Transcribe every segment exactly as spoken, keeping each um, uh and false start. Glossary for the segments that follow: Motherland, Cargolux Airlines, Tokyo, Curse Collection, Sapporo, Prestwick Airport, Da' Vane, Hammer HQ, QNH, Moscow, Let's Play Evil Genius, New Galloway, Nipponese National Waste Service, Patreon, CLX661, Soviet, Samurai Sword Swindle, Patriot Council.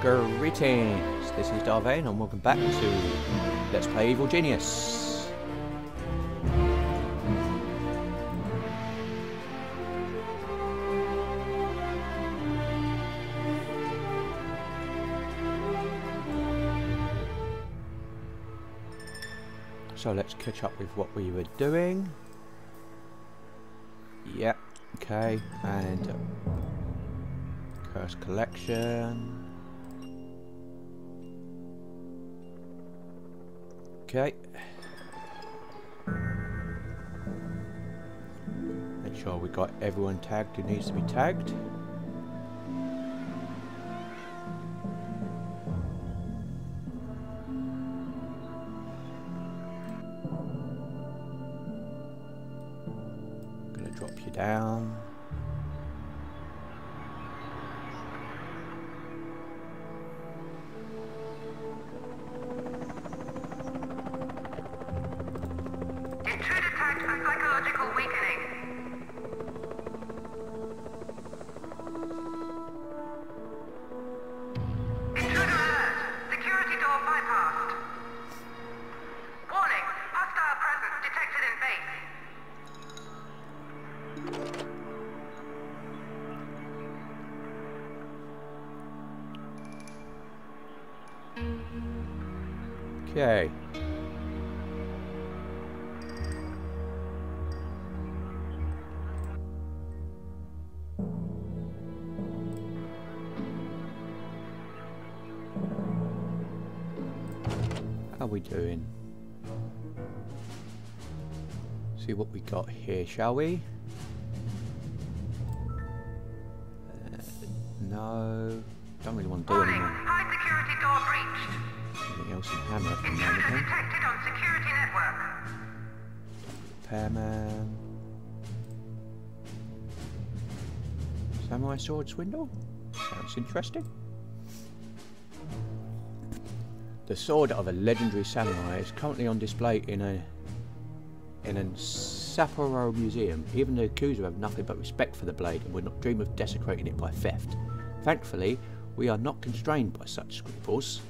Greetings, this is Da' Vane and welcome back to Let's Play Evil Genius. So let's catch up with what we were doing. Yep, okay, and Curse Collection. Okay. Make sure we got everyone tagged who needs to be tagged. I'm gonna drop you down. Okay. How are we doing? See what we got here, shall we? Uh, no, don't really want to do anything. High security door breached. Hammer detected on security network. Repairman. Samurai Sword Swindle? Sounds interesting. The sword of a legendary samurai is currently on display in a in a Sapporo museum. Even the accusers have nothing but respect for the blade and would not dream of desecrating it by theft. Thankfully, we are not constrained by such scruples,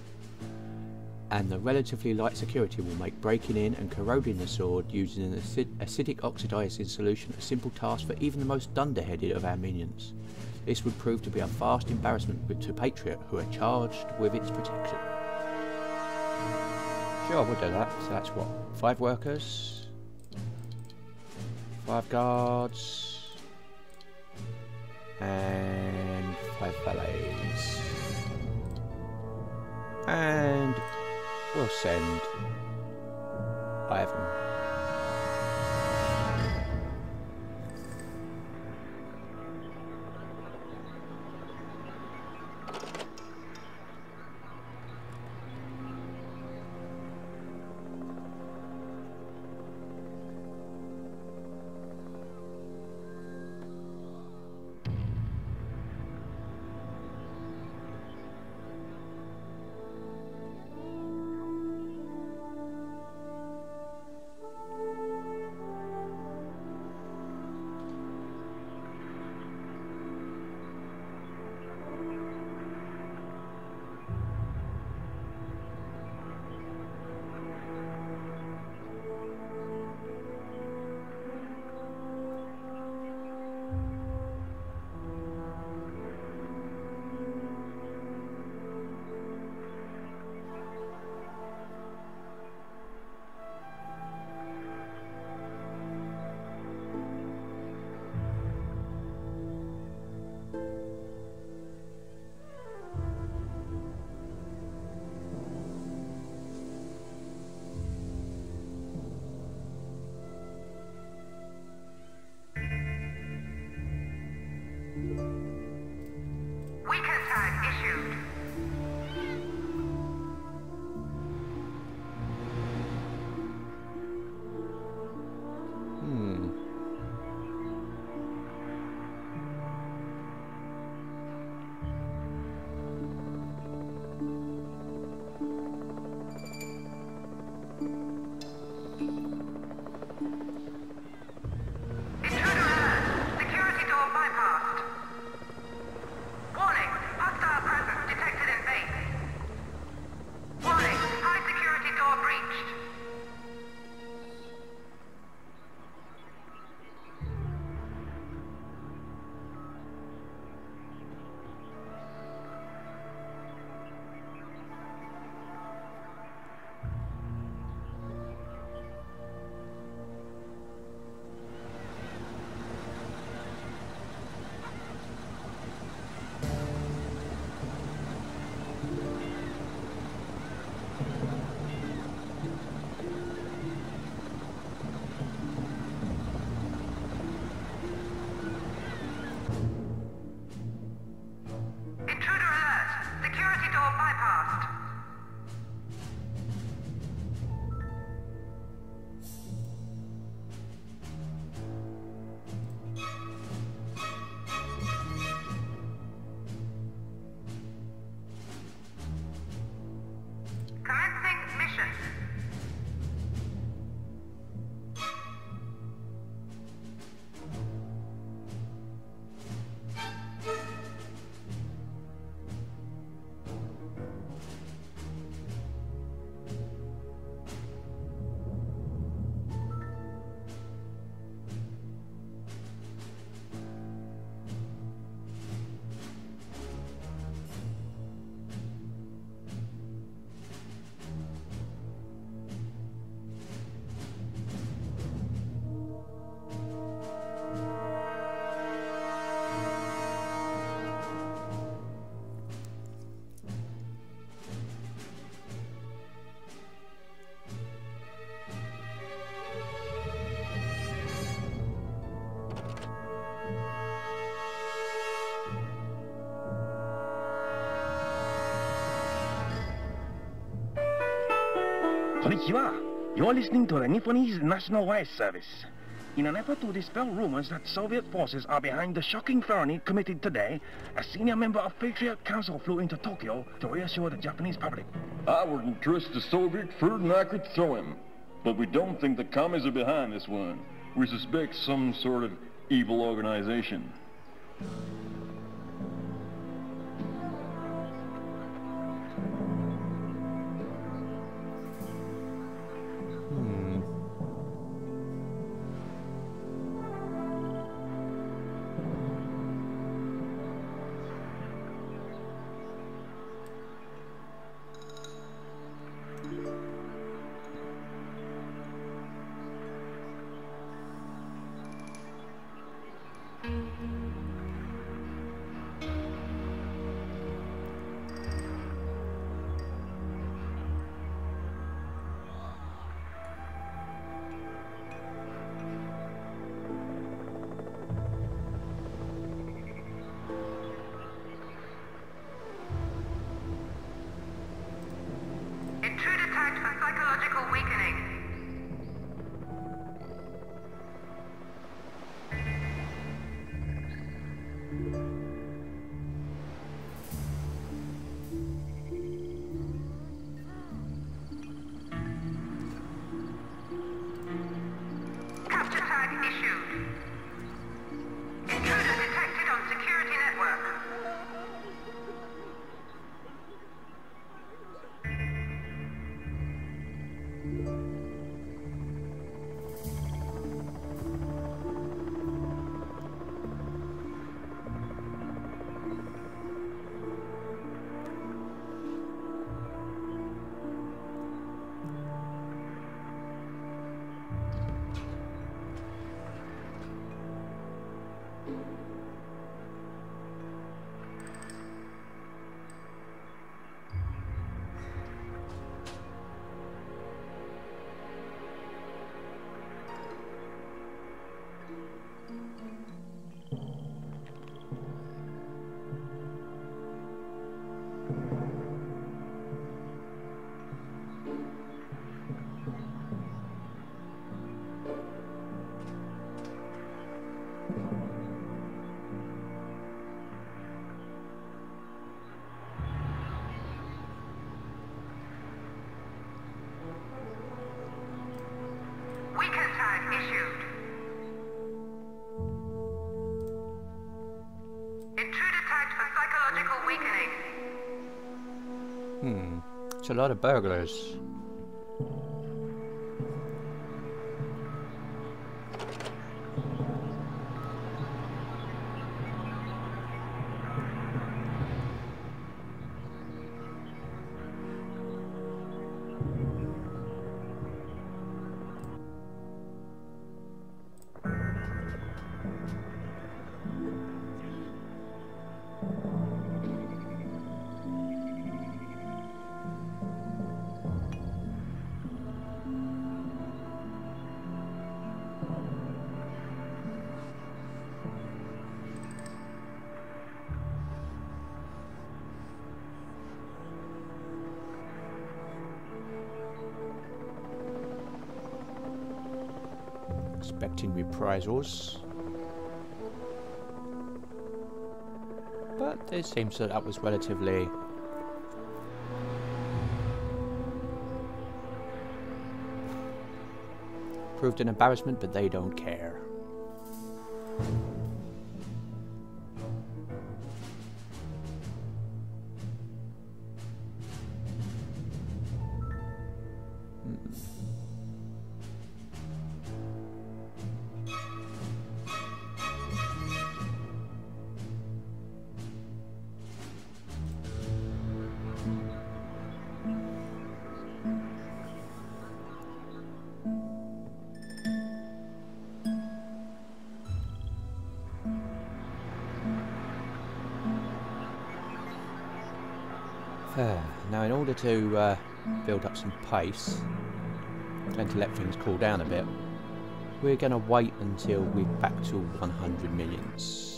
and the relatively light security will make breaking in and corroding the sword using an acid acidic oxidizing solution a simple task for even the most dunderheaded of our minions. This would prove to be a vast embarrassment to Patriot, who are charged with its protection. Sure, we'll do that. So that's what? Five workers? Five guards? And five valets. And we'll send Ivan. Detected Konnichiwa. You're listening to the Nipponese National Waste Service. In an effort to dispel rumors that Soviet forces are behind the shocking felony committed today, a senior member of Patriot Council flew into Tokyo to reassure the Japanese public. I would entrust the Soviet food and I could throw him. But we don't think the commies are behind this one. We suspect some sort of evil organization. A lot of burglars. Expecting reprisals, but it seems that that was relatively proved an embarrassment, but they don't care. Now, in order to uh, build up some pace and to let things cool down a bit, we're going to wait until we're back to one hundred millions.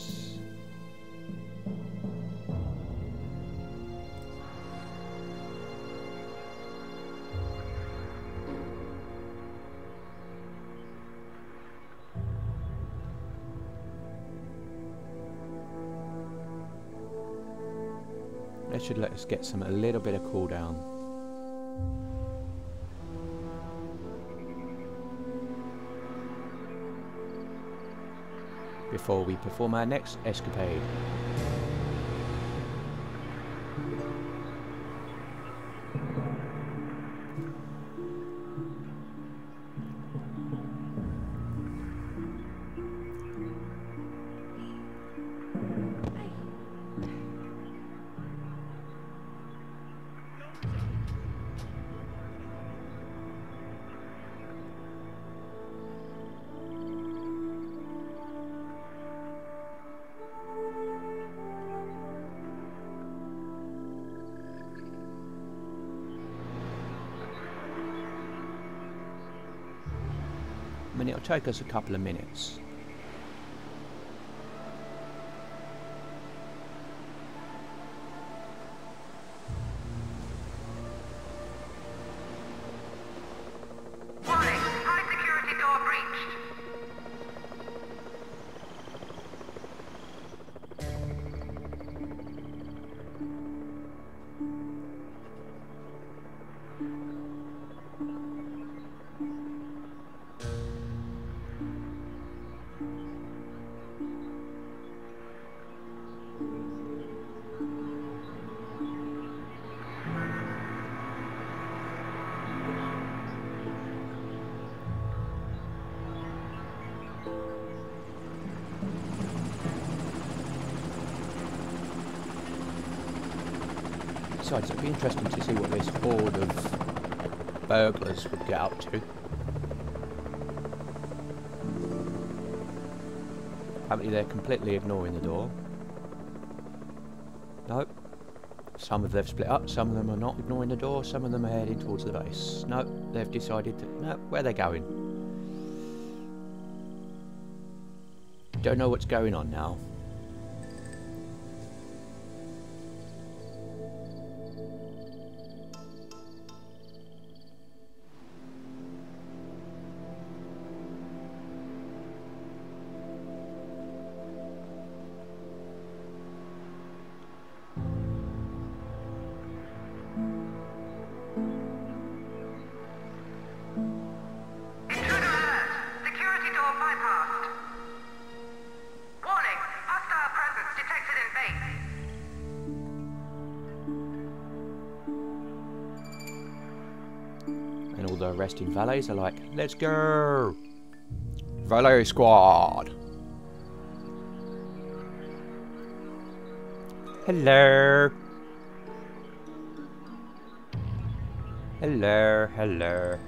That should let us get some a little bit of cooldown. Before we perform our next escapade. And it'll take us a couple of minutes. Warning, high security door breached. It'd be interesting to see what this horde of burglars would get up to. Apparently they're completely ignoring the door. Nope. Some of them have split up, some of them are not ignoring the door, some of them are heading towards the base. Nope, they've decided that, nope, where they're going. Don't know what's going on now. Arresting valets are like, let's go! Valet squad! Hello! Hello, hello.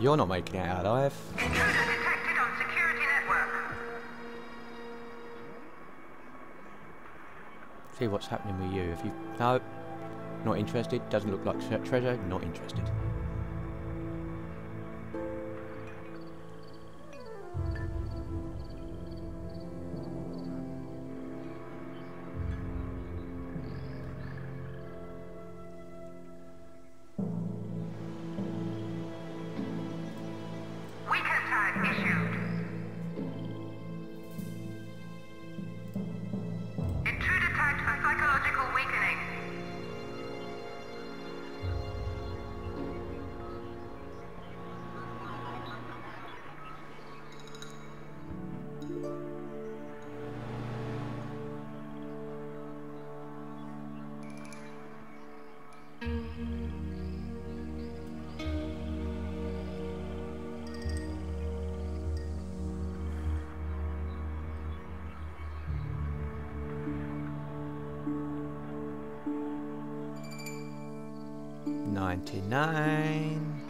You're not making it out alive. Intruder detected on security network. See what's happening with you. If you no, not interested. Doesn't look like treasure. Not interested. ninety-nine.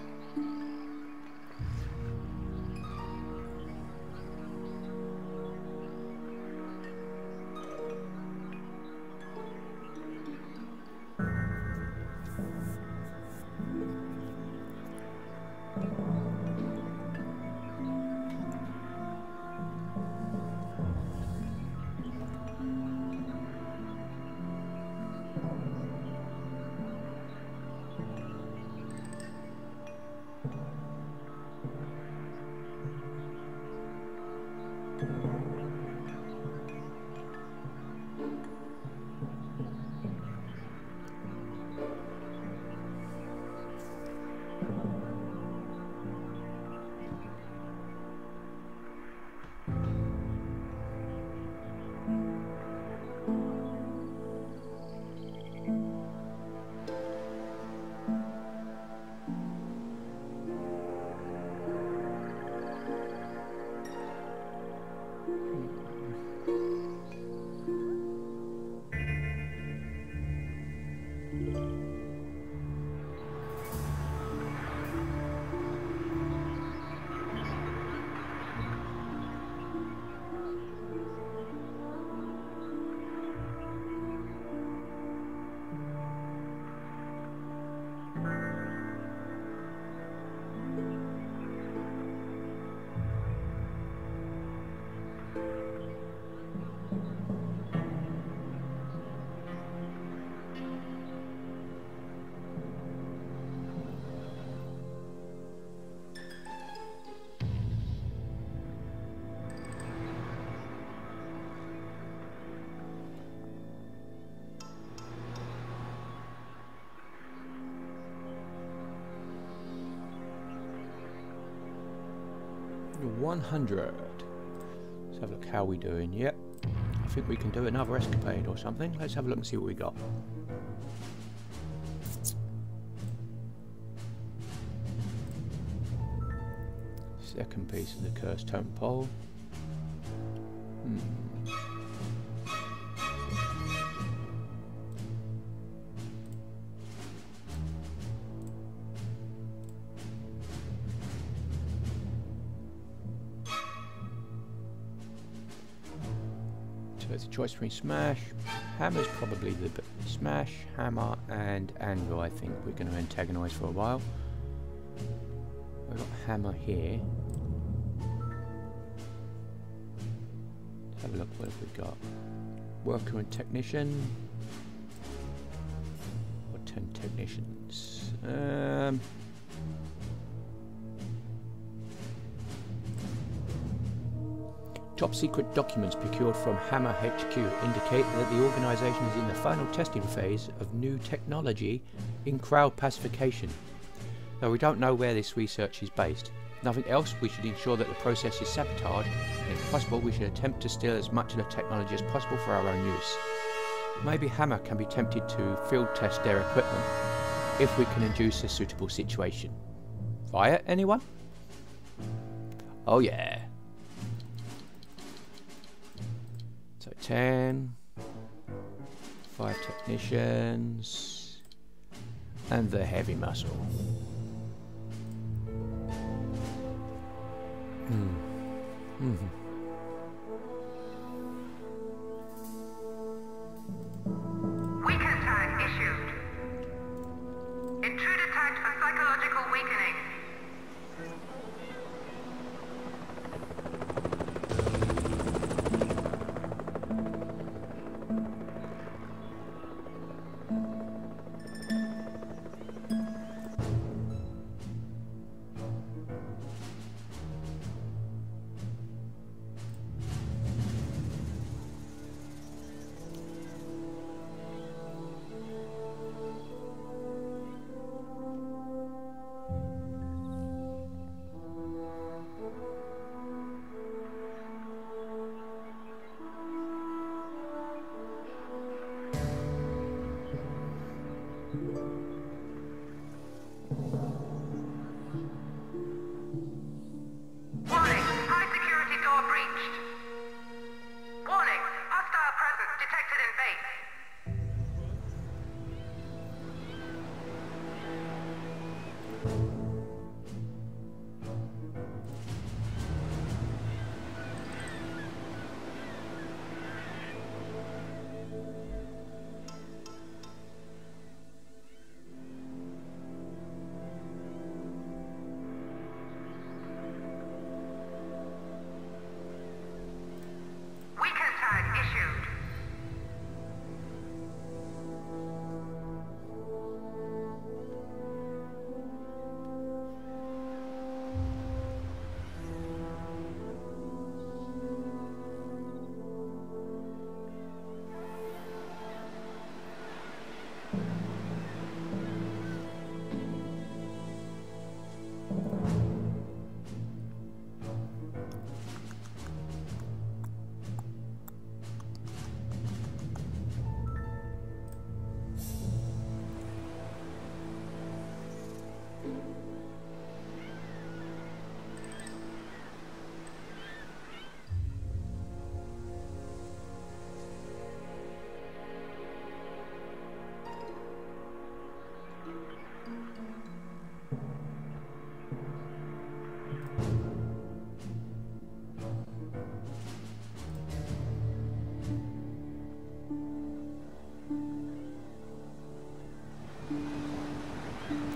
one hundred. Let's have a look how we doing. Yep, I think we can do another escapade or something. Let's have a look and see what we got. Second piece of the cursed tome pole. Hmm. Choice between smash, hammer's probably the bit. Smash, hammer, and anvil. I think we're going to antagonise for a while. We've got hammer here. Let's have a look. What have we got? Worker and technician. Or ten technicians. Um. Top secret documents procured from Hammer H Q indicate that the organisation is in the final testing phase of new technology in crowd pacification. Though we don't know where this research is based. Nothing else, we should ensure that the process is sabotaged, and if possible we should attempt to steal as much of the technology as possible for our own use. Maybe Hammer can be tempted to field test their equipment if we can induce a suitable situation. Fire anyone? Oh yeah. So ten, five technicians, and the heavy muscle. Mm. Mm-hmm. Weaken tag issued. Intruder tagged for psychological weakening.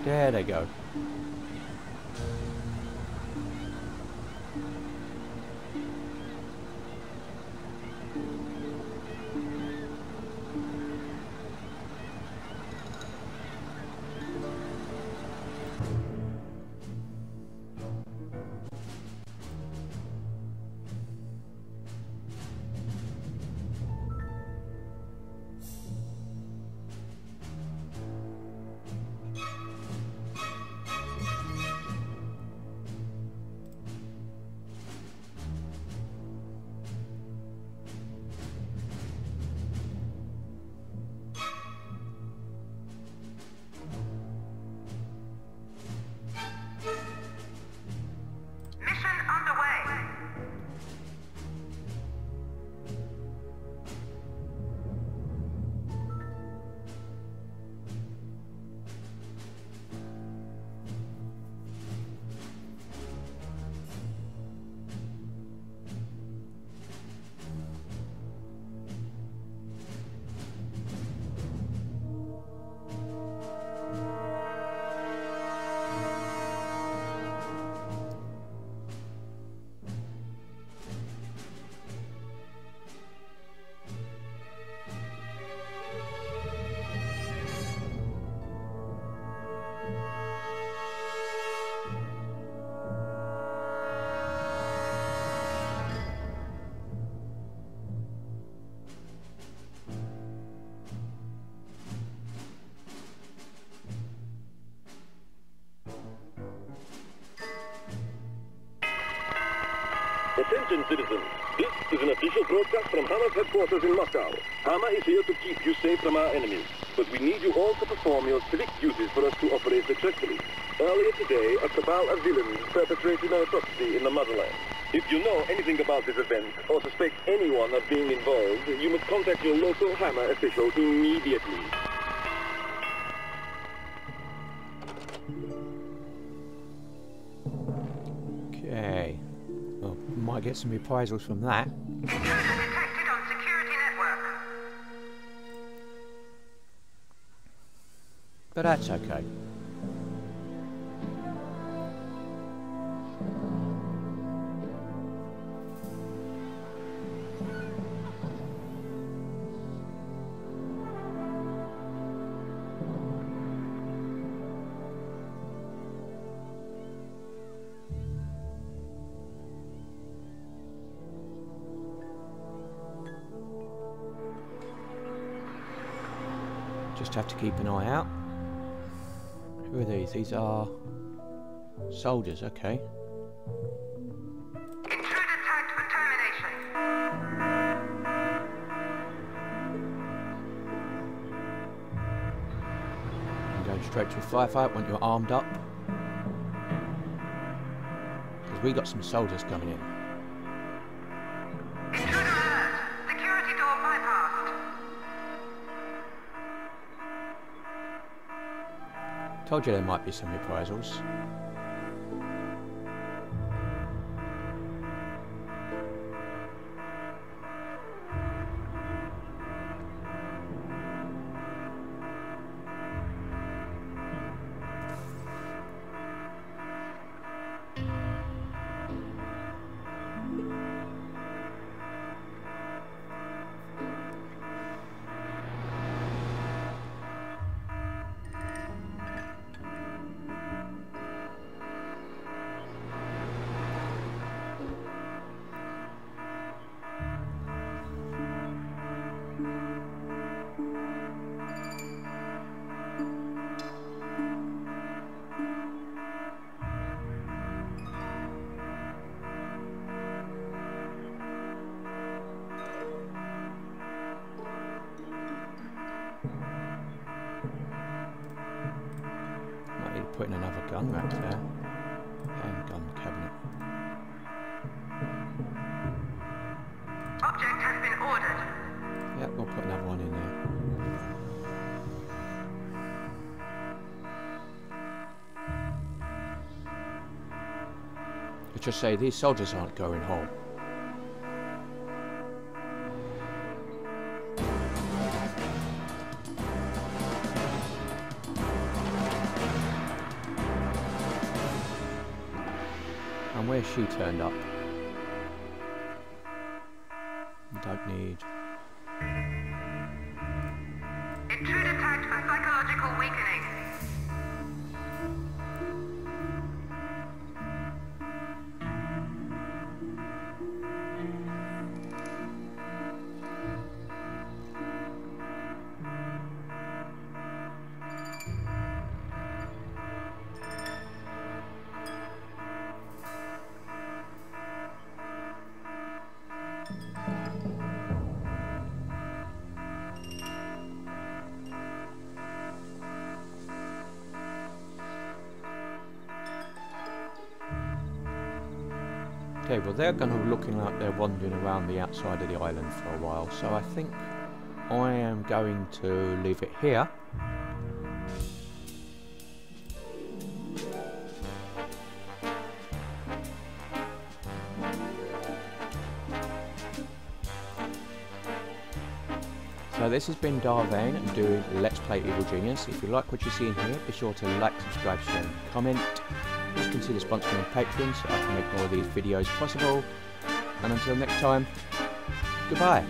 There they go. Attention citizens, this is an official broadcast from Hammer's headquarters in Moscow. Hammer is here to keep you safe from our enemies, but we need you all to perform your civic duties for us to operate successfully. Earlier today, a cabal of villains perpetrated an atrocity in the Motherland. If you know anything about this event, or suspect anyone of being involved, you must contact your local Hammer official immediately. Might get some reprisals from that. Intrusion detected on security network. But that's okay. Just have to keep an eye out. Who are these? These are soldiers, okay. Intruder tagged for termination. I'm going straight to a firefight when you're armed up. Because we got some soldiers coming in. Told you there might be some reprisals. Putting another gun rack there. Handgun cabinet. Object has been ordered. Yep, we'll put another one in there. Let's just say these soldiers aren't going home. And where's she turned up? Don't need. Intrude attacked by psychological weakening. Okay, well they're going to be looking like they're wandering around the outside of the island for a while, so I think I am going to leave it here. So this has been Da' Vane doing Let's Play Evil Genius. If you like what you see in here, be sure to like, subscribe, share and comment. Just consider sponsoring on Patreon so I can make more of these videos possible. And until next time, goodbye.